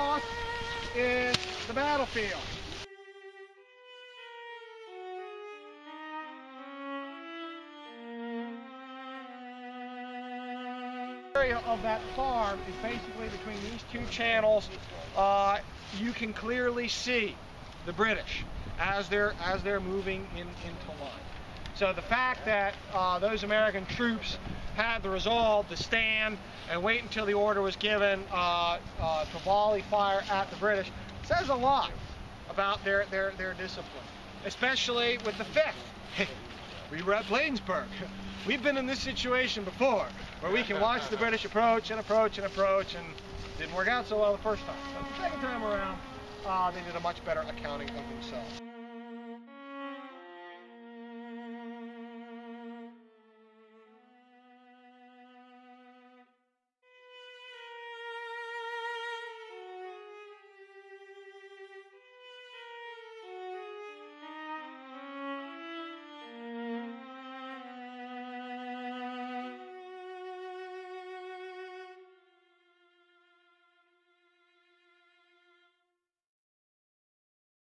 Across is the battlefield. The area of that farm is basically between these two channels. You can clearly see the British as they're moving into line. So the fact that those American troops had the resolve to stand and wait until the order was given to volley fire at the British says a lot about their discipline, especially with the 5th. We were at Bladensburg. We've been in this situation before where we can watch the British approach and approach and approach, and it didn't work out so well the first time. So the second time around, they did a much better accounting of themselves.